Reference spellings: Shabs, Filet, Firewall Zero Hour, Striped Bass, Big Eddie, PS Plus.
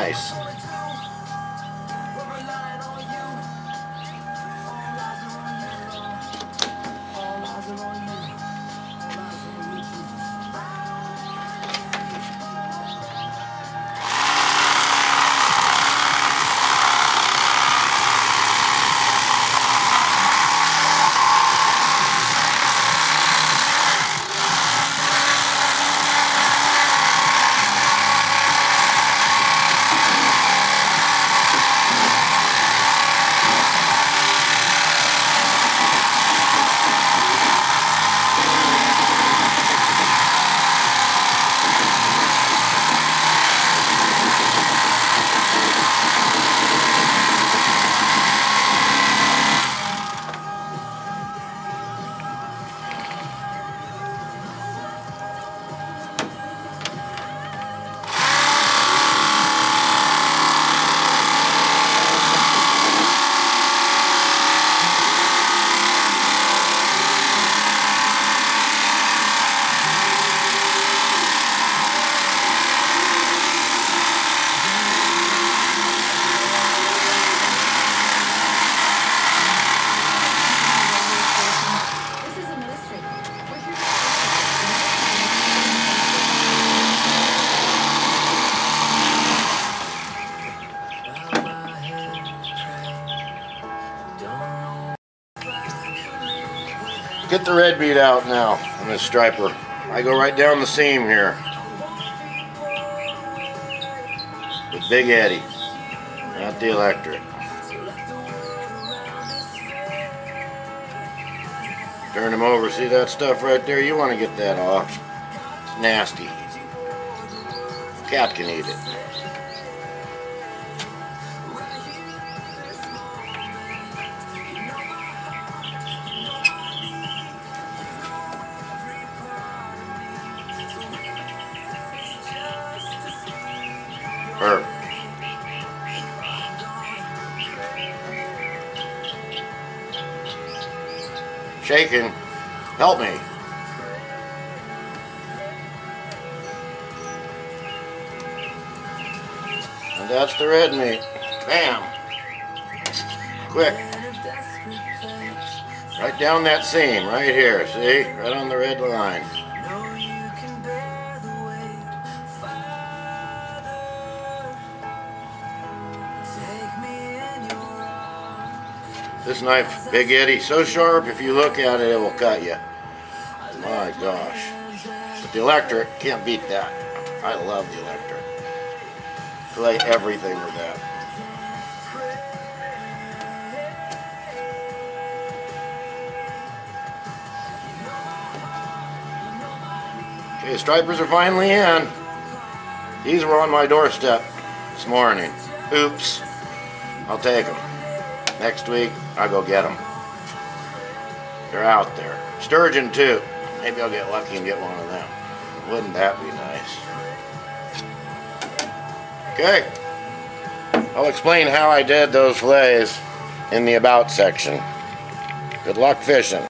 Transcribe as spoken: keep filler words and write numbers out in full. nice. Get the red bead out now on this striper. I go right down the seam here. The Big Eddie, not the electric. Turn them over. See that stuff right there? You want to get that off. It's nasty. Cat can eat it. Perfect. Shaking. Help me. And that's the red meat. Bam. Quick. Right down that seam, right here. See? Right on the red line. This knife, Big Eddie, so sharp, if you look at it, it will cut you. My gosh. But the electric, can't beat that. I love the electric. Play everything with that. Okay, stripers are finally in. These were on my doorstep this morning. Oops. I'll take them. Next week, I'll go get them. They're out there. Sturgeon, too. Maybe I'll get lucky and get one of them. Wouldn't that be nice? Okay. I'll explain how I did those fillets in the About section. Good luck fishing.